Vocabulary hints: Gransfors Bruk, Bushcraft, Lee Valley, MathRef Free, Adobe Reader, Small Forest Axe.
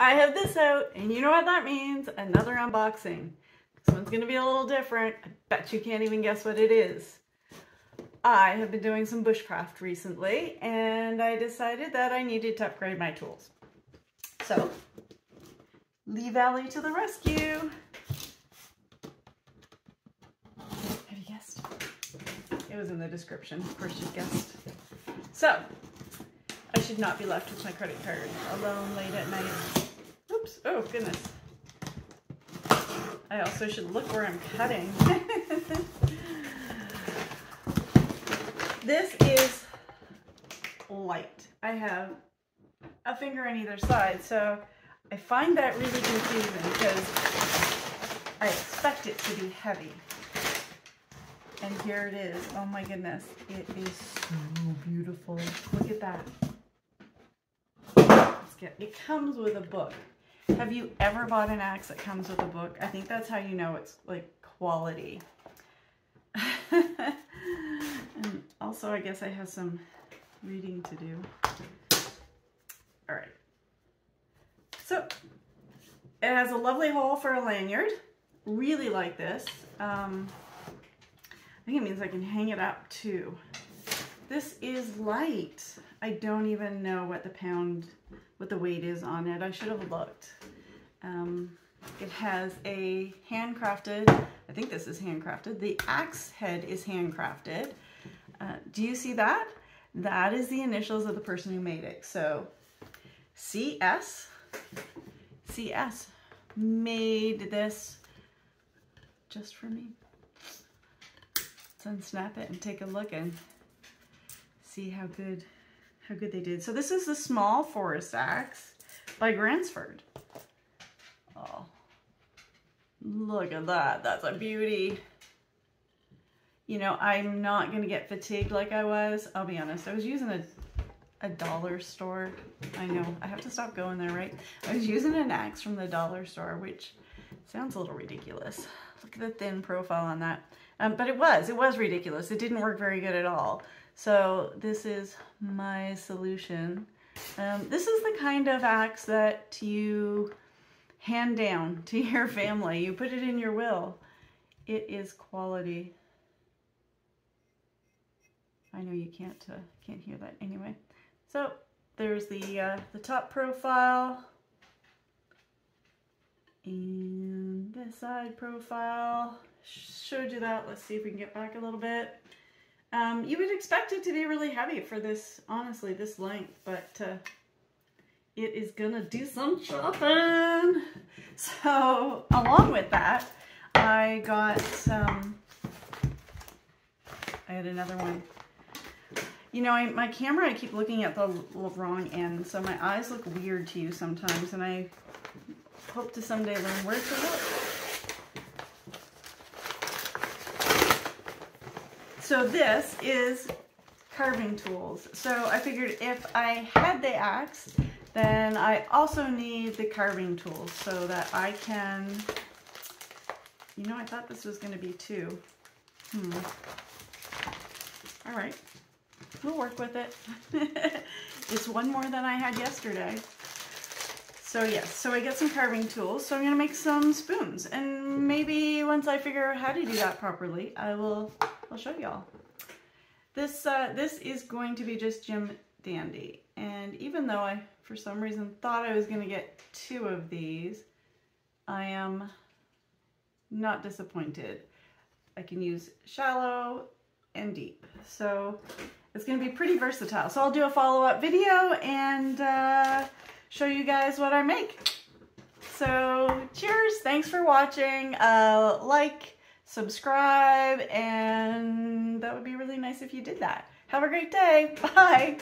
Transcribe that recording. I have this out, and you know what that means, another unboxing. This one's going to be a little different. I bet you can't even guess what it is. I have been doing some bushcraft recently, and I decided that I needed to upgrade my tools. So, Lee Valley to the rescue! Have you guessed? It was in the description, of course you guessed. So, I should not be left with my credit card alone late at night. Oops, oh goodness. I also should look where I'm cutting. This is light. I have a finger on either side, so I find that really confusing because I expect it to be heavy. And here it is. Oh my goodness. It is so beautiful. Look at that. It comes with a book. Have you ever bought an axe that comes with a book? I think that's how you know it's like quality. And also, I guess I have some reading to do. All right. So it has a lovely hole for a lanyard. Really like this. I think it means I can hang it up too. This is light. I don't even know what the pound, what the weight is on it. I should have looked. It has a handcrafted, I think this is handcrafted. The axe head is handcrafted. Do you see that? That is the initials of the person who made it. So CS made this just for me. Let's unsnap it and take a look and see how good they did. So this is the Small Forest Axe by Gransfors. Oh, look at that. That's a beauty. You know, I'm not going to get fatigued like I was. I'll be honest. I was using a dollar store. I know. I have to stop going there, right? I was using an axe from the dollar store, which sounds a little ridiculous. Look at the thin profile on that. But it was ridiculous. It didn't work very good at all. So this is my solution. This is the kind of axe that you hand down to your family. You put it in your will. It is quality. I know you can't hear that anyway. So there's the top profile and the side profile. Showed you that. Let's see if we can get back a little bit. You would expect it to be really heavy for this, honestly, this length, but it is gonna do some chopping. So along with that, I got some, I had another one. You know, my camera, I keep looking at the wrong end, so my eyes look weird to you sometimes, and I hope to someday learn where to look. So this is carving tools. So I figured if I had the axe, then I also need the carving tools so that I can, you know, I thought this was going to be two. All right, we'll work with it. It's one more than I had yesterday. So yes, so I get some carving tools. So I'm going to make some spoons, and maybe once I figure out how to do that properly, I'll show y'all. This is going to be just Jim Dandy. And even though I, for some reason, thought I was going to get two of these, I am not disappointed. I can use shallow and deep. So it's going to be pretty versatile. So I'll do a follow-up video and show you guys what I make. So cheers, thanks for watching, like, subscribe, and that would be really nice if you did that. Have a great day, bye!